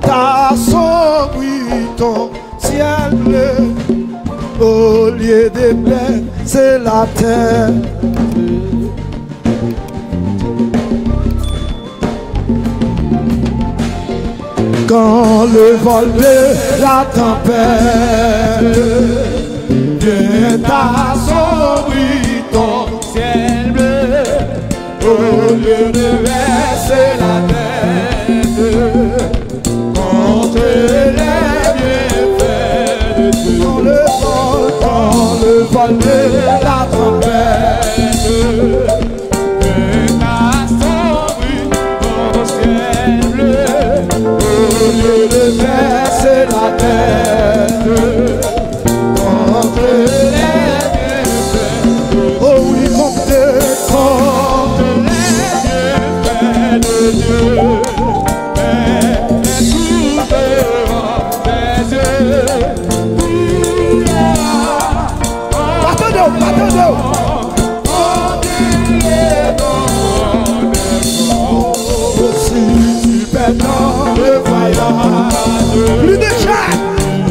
Ta sombrito ciel bleu, au lieu des plaines, c'est la terre. Quand le vol de la tempête vient assombrir ton ciel bleu, au lieu de verser la tête contre les bienfaits de Dieu. Quand le vol de la tempête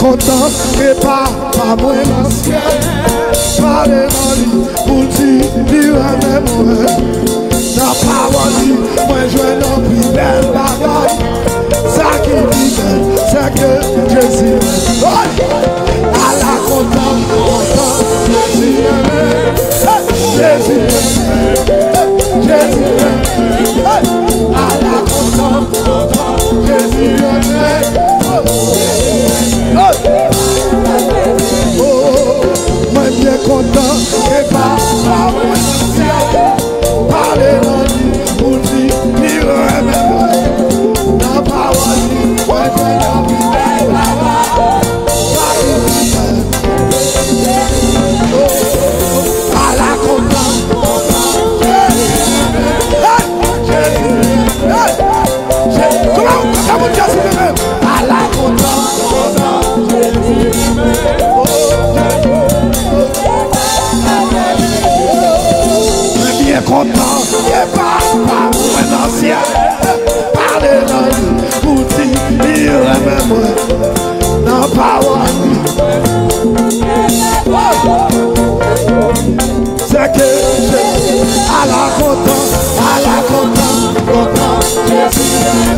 content, mais pas moins dans le ciel. Pas les maris pour dire, dire un même mot. Dans paradis, moi je n'en plus belle bagaille. Ça qui dit c'est que Jésus est. À la contente, content, Jésus est. Jésus est. Jésus est. À la contente, content, Jésus est. Moi bien content et pas à moi social. Parler en ligne pour dire ni un même. Dans pas moi dire, moi je n'en plus belle là-bas. À la contente, content, Jésus est. Jésus est. Comment ça vous dit à ce même? À la contente, content. Content, et pas moins ancien. Parler dans lui, pour dire, il y aurait même moins. Non, pas moins. C'est que Jésus, à la content, content, Jésus.